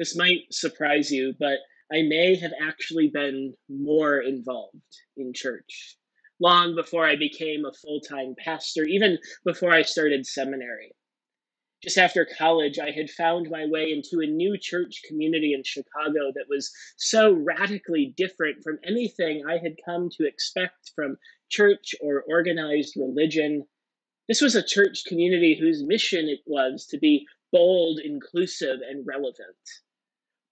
This might surprise you, but I may have actually been more involved in church long before I became a full-time pastor, even before I started seminary. Just after college, I had found my way into a new church community in Chicago that was so radically different from anything I had come to expect from church or organized religion. This was a church community whose mission it was to be bold, inclusive, and relevant.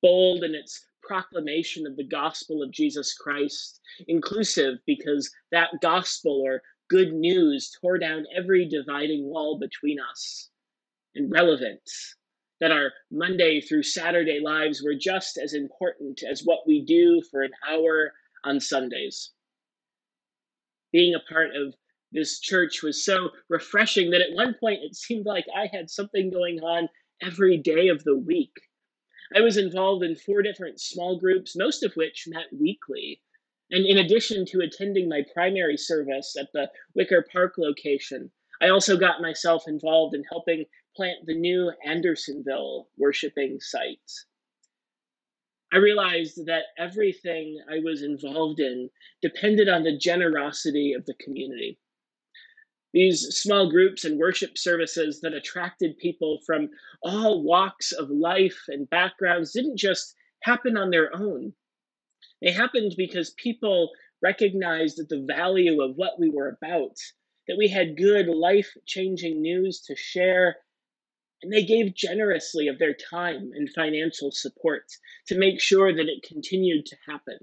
Bold in its proclamation of the gospel of Jesus Christ, inclusive because that gospel or good news tore down every dividing wall between us, and relevant, that our Monday through Saturday lives were just as important as what we do for an hour on Sundays. Being a part of this church was so refreshing that at one point it seemed like I had something going on every day of the week. I was involved in 4 different small groups, most of which met weekly. And in addition to attending my primary service at the Wicker Park location, I also got myself involved in helping plant the new Andersonville worshiping site. I realized that everything I was involved in depended on the generosity of the community. These small groups and worship services that attracted people from all walks of life and backgrounds didn't just happen on their own. They happened because people recognized the value of what we were about, that we had good, life-changing news to share, and they gave generously of their time and financial support to make sure that it continued to happen.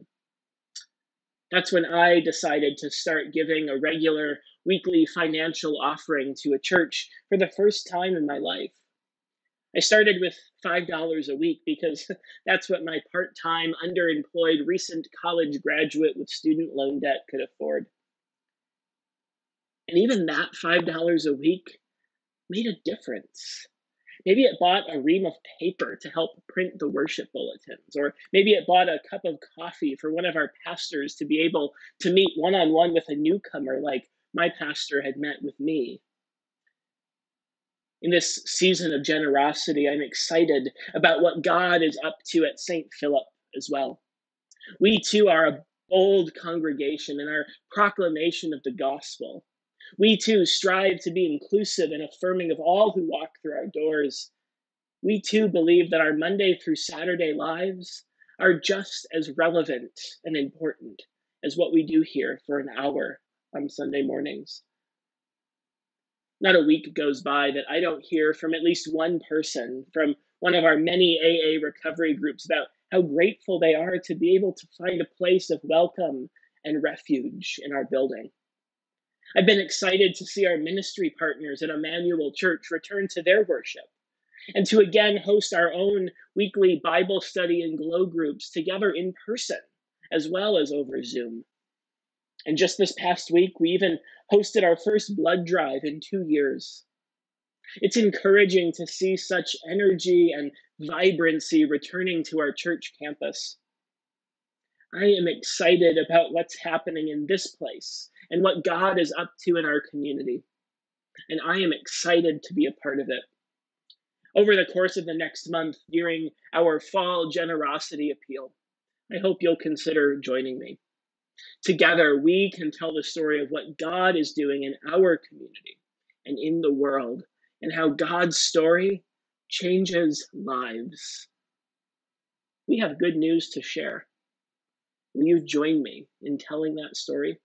That's when I decided to start giving a regular weekly financial offering to a church for the first time in my life. I started with $5 a week because that's what my part-time, underemployed, recent college graduate with student loan debt could afford. And even that $5 a week made a difference. Maybe it bought a ream of paper to help print the worship bulletins, or maybe it bought a cup of coffee for one of our pastors to be able to meet one-on-one with a newcomer like my pastor had met with me. In this season of generosity, I'm excited about what God is up to at St. Philip as well. We too are a bold congregation in our proclamation of the gospel. We too strive to be inclusive and affirming of all who walk through our doors. We too believe that our Monday through Saturday lives are just as relevant and important as what we do here for an hour on Sunday mornings. Not a week goes by that I don't hear from at least one person from one of our many AA recovery groups about how grateful they are to be able to find a place of welcome and refuge in our building. I've been excited to see our ministry partners at Emmanuel Church return to their worship and to again host our own weekly Bible study and GLOW groups together in person as well as over Zoom. And just this past week, we even hosted our first blood drive in 2 years. It's encouraging to see such energy and vibrancy returning to our church campus. I am excited about what's happening in this place and what God is up to in our community. And I am excited to be a part of it. Over the course of the next month, during our fall generosity appeal, I hope you'll consider joining me. Together, we can tell the story of what God is doing in our community and in the world, and how God's story changes lives. We have good news to share. Will you join me in telling that story?